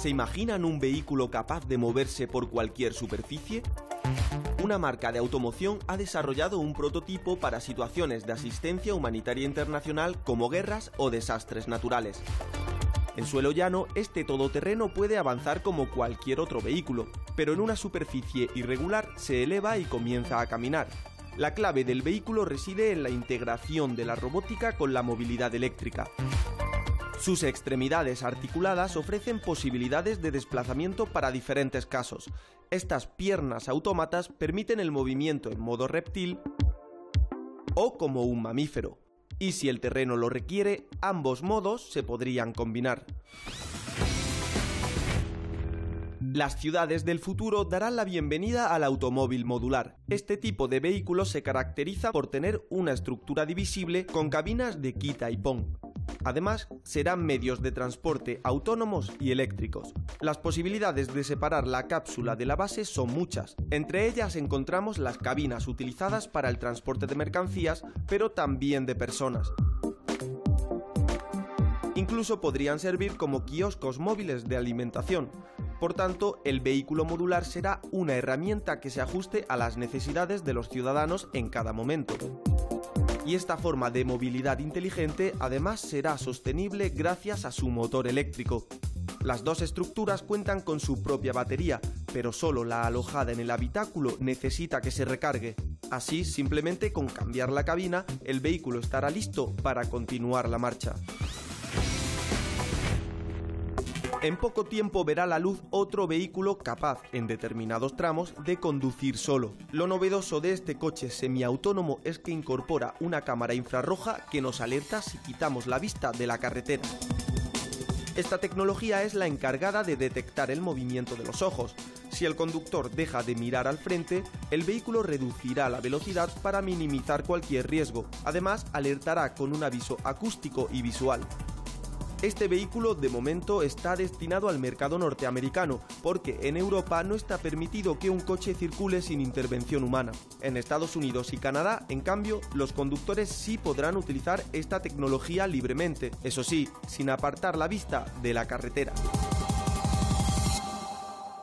¿Se imaginan un vehículo capaz de moverse por cualquier superficie? Una marca de automoción ha desarrollado un prototipo para situaciones de asistencia humanitaria internacional como guerras o desastres naturales. En suelo llano, este todoterreno puede avanzar como cualquier otro vehículo, pero en una superficie irregular se eleva y comienza a caminar. La clave del vehículo reside en la integración de la robótica con la movilidad eléctrica. Sus extremidades articuladas ofrecen posibilidades de desplazamiento para diferentes casos. Estas piernas autómatas permiten el movimiento en modo reptil o como un mamífero. Y si el terreno lo requiere, ambos modos se podrían combinar. Las ciudades del futuro darán la bienvenida al automóvil modular. Este tipo de vehículo se caracteriza por tener una estructura divisible con cabinas de quita y pon. Además, serán medios de transporte autónomos y eléctricos. Las posibilidades de separar la cápsula de la base son muchas. Entre ellas encontramos las cabinas utilizadas para el transporte de mercancías, pero también de personas. Incluso podrían servir como kioscos móviles de alimentación. Por tanto, el vehículo modular será una herramienta que se ajuste a las necesidades de los ciudadanos en cada momento. Y esta forma de movilidad inteligente además será sostenible gracias a su motor eléctrico. Las dos estructuras cuentan con su propia batería, pero solo la alojada en el habitáculo necesita que se recargue. Así, simplemente con cambiar la cabina, el vehículo estará listo para continuar la marcha. En poco tiempo verá la luz otro vehículo capaz, en determinados tramos, de conducir solo. Lo novedoso de este coche semiautónomo es que incorpora una cámara infrarroja que nos alerta si quitamos la vista de la carretera. Esta tecnología es la encargada de detectar el movimiento de los ojos. Si el conductor deja de mirar al frente, el vehículo reducirá la velocidad para minimizar cualquier riesgo. Además, alertará con un aviso acústico y visual. Este vehículo de momento está destinado al mercado norteamericano, porque en Europa no está permitido que un coche circule sin intervención humana. En Estados Unidos y Canadá, en cambio, los conductores sí podrán utilizar esta tecnología libremente, eso sí, sin apartar la vista de la carretera.